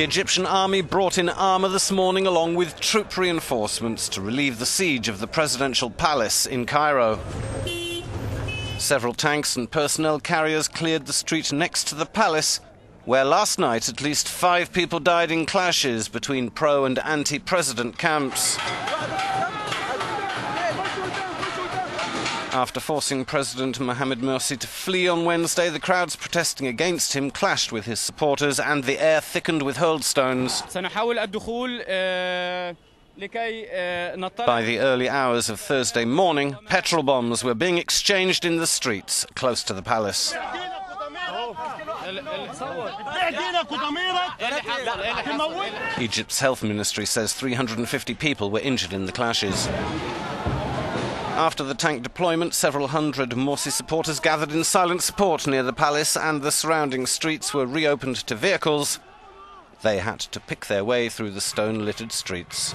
The Egyptian army brought in armour this morning along with troop reinforcements to relieve the siege of the presidential palace in Cairo. Several tanks and personnel carriers cleared the street next to the palace, where last night at least 5 people died in clashes between pro- and anti-president camps. After forcing President Mohammed Morsi to flee on Wednesday, the crowds protesting against him clashed with his supporters and the air thickened with hailstones. By the early hours of Thursday morning, petrol bombs were being exchanged in the streets close to the palace. Egypt's health ministry says 350 people were injured in the clashes. After the tank deployment, several hundred Morsi supporters gathered in silent support near the palace, and the surrounding streets were reopened to vehicles. They had to pick their way through the stone-littered streets.